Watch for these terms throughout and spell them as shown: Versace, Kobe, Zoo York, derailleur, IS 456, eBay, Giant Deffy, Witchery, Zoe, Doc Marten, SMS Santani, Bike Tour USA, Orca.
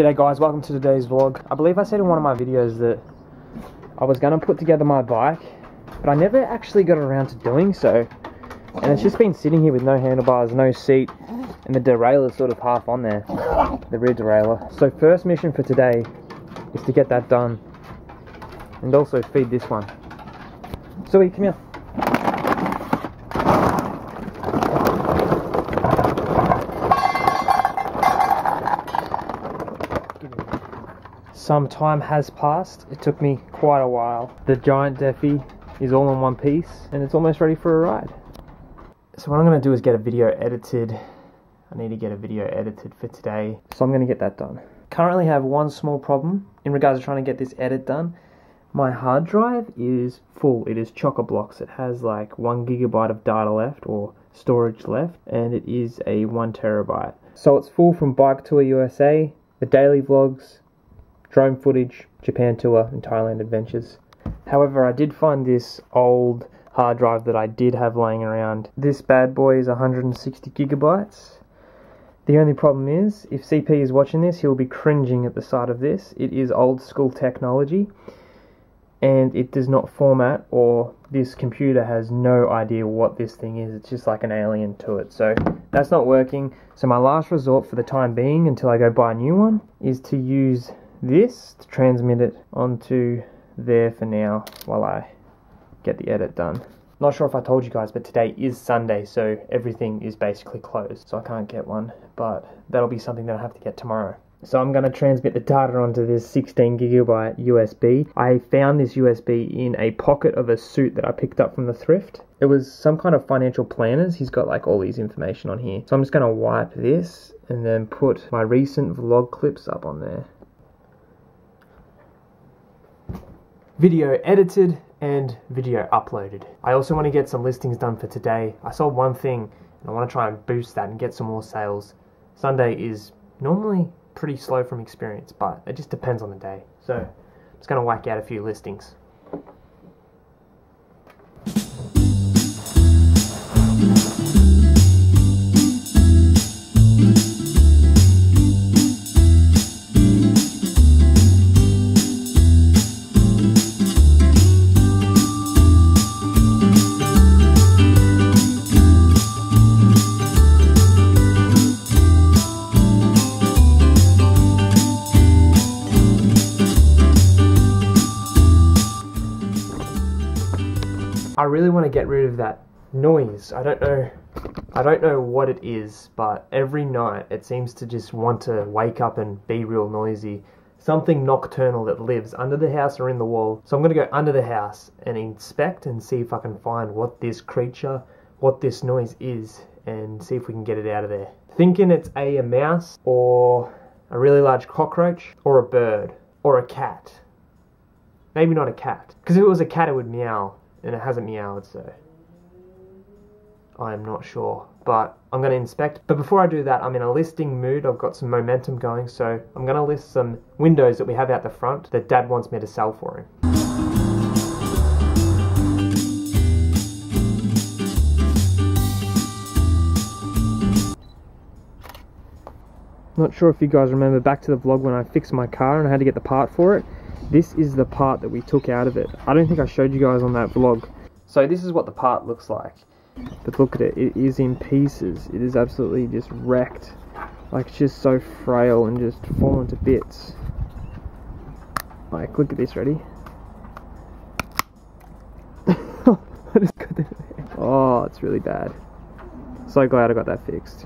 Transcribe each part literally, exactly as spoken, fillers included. G'day guys, welcome to today's vlog. I believe I said in one of my videos that I was going to put together my bike, but I never actually got around to doing so. And it's just been sitting here with no handlebars, no seat, and the derailleur's sort of half on there, the rear derailleur. So first mission for today is to get that done, and also feed this one. Zoe, come here. Some time has passed. It took me quite a while. The giant Deffy is all in one piece and it's almost ready for a ride. So what I'm going to do is get a video edited. I need to get a video edited for today, so I'm going to get that done. Currently have one small problem in regards to trying to get this edit done. My hard drive is full. It is chock-a-blocks. It has like one gigabyte of data left or storage left, and it is a one terabyte. So it's full from Bike Tour U S A, the daily vlogs, drone footage, Japan tour, and Thailand adventures. However, I did find this old hard drive that I did have laying around. This bad boy is one hundred sixty gigabytes. The only problem is, if C P is watching this, he'll be cringing at the sight of this. It is old school technology, and it does not format, or this computer has no idea what this thing is. It's just like an alien to it, so that's not working. So my last resort for the time being, until I go buy a new one, is to use this to transmit it onto there for now while I get the edit done. Not sure if I told you guys, but today is Sunday, so everything is basically closed, so I can't get one, but that'll be something that I have to get tomorrow. So I'm going to transmit the data onto this sixteen gigabyte U S B. I found this U S B in a pocket of a suit that I picked up from the thrift. It was some kind of financial planner's. He's got like all his information on here, so I'm just going to wipe this and then put my recent vlog clips up on there. Video edited and video uploaded. I also want to get some listings done for today. I sold one thing and I want to try and boost that and get some more sales. Sunday is normally pretty slow from experience, but it just depends on the day. So I'm just going to whack out a few listings. I really want to get rid of that noise. I don't know I don't know what it is, but every night it seems to just want to wake up and be real noisy. Something nocturnal that lives under the house or in the wall. So I'm going to go under the house and inspect and see if I can find what this creature, what this noise is, and see if we can get it out of there. Thinking it's a, a mouse or a really large cockroach or a bird or a cat. Maybe not a cat, because if it was a cat it would meow. And it hasn't meowed, so I'm not sure, but I'm going to inspect. But before I do that, I'm in a listing mood. I've got some momentum going, so I'm going to list some windows that we have out the front that Dad wants me to sell for him. Not sure if you guys remember back to the vlog when I fixed my car and I had to get the part for it. This is the part that we took out of it. I don't think I showed you guys on that vlog. So this is what the part looks like. But look at it, it is in pieces. It is absolutely just wrecked. Like, it's just so frail and just fallen to bits. Like, look at this, ready? I just got that. Oh, it's really bad. So glad I got that fixed.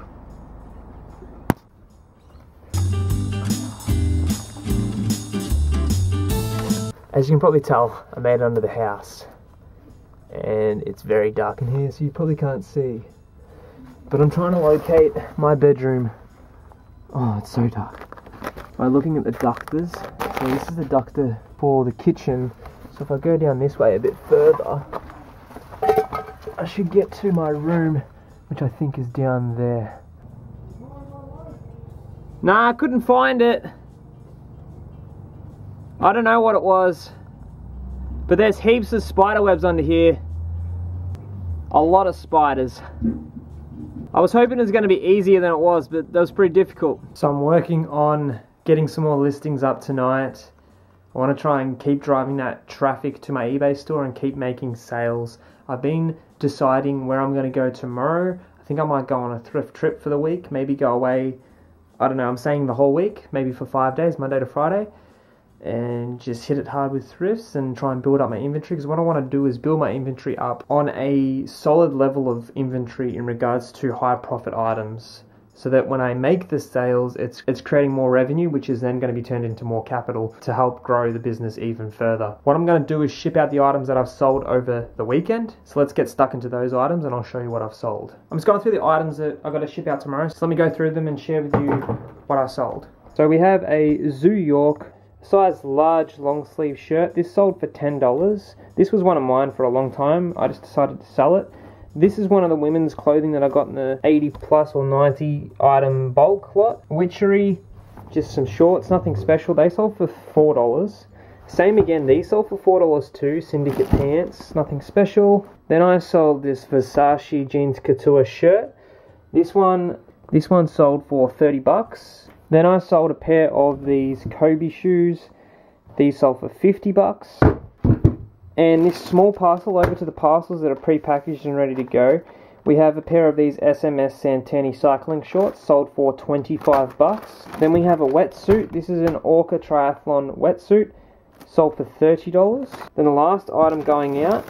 As you can probably tell, I made it under the house, and it's very dark in here, so you probably can't see. But I'm trying to locate my bedroom. Oh, it's so dark. By looking at the ductors, so this is the ductor for the kitchen. So if I go down this way a bit further, I should get to my room, which I think is down there. Nah, I couldn't find it. I don't know what it was, but there's heaps of spider webs under here. A lot of spiders. I was hoping it was going to be easier than it was, but that was pretty difficult. So I'm working on getting some more listings up tonight. I want to try and keep driving that traffic to my eBay store and keep making sales. I've been deciding where I'm going to go tomorrow. I think I might go on a thrift trip for the week, maybe go away, I don't know, I'm saying the whole week, maybe for five days, Monday to Friday, and just hit it hard with thrifts and try and build up my inventory, because what I want to do is build my inventory up on a solid level of inventory in regards to high profit items, so that when I make the sales, it's it's creating more revenue, which is then going to be turned into more capital to help grow the business even further. What I'm going to do is ship out the items that I've sold over the weekend. So let's get stuck into those items and I'll show you what I've sold. I'm just going through the items that I've got to ship out tomorrow. So let me go through them and share with you what I sold. So we have a Zoo York size large long sleeve shirt. This sold for ten dollars. This was one of mine for a long time. I just decided to sell it. This is one of the women's clothing that I got in the eighty plus or ninety item bulk lot. Witchery, just some shorts, nothing special. They sold for four dollars. Same again, these sold for four dollars too. Syndicate pants, nothing special. Then I sold this Versace jeans couture shirt. This one, this one sold for thirty bucks. Then I sold a pair of these Kobe shoes. These sold for fifty bucks. And this small parcel, over to the parcels that are pre-packaged and ready to go, we have a pair of these S M S Santani cycling shorts, sold for twenty-five bucks. Then we have a wetsuit. This is an Orca triathlon wetsuit, sold for thirty dollars. Then the last item going out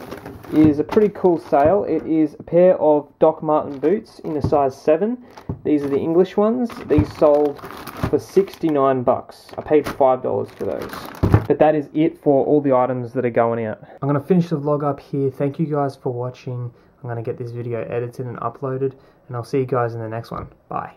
is a pretty cool sale. It is a pair of Doc Marten boots in a size seven. These are the English ones. These sold for sixty-nine bucks. I paid five dollars for those. But that is it for all the items that are going out. I'm going to finish the vlog up here. Thank you guys for watching. I'm going to get this video edited and uploaded, and I'll see you guys in the next one. Bye.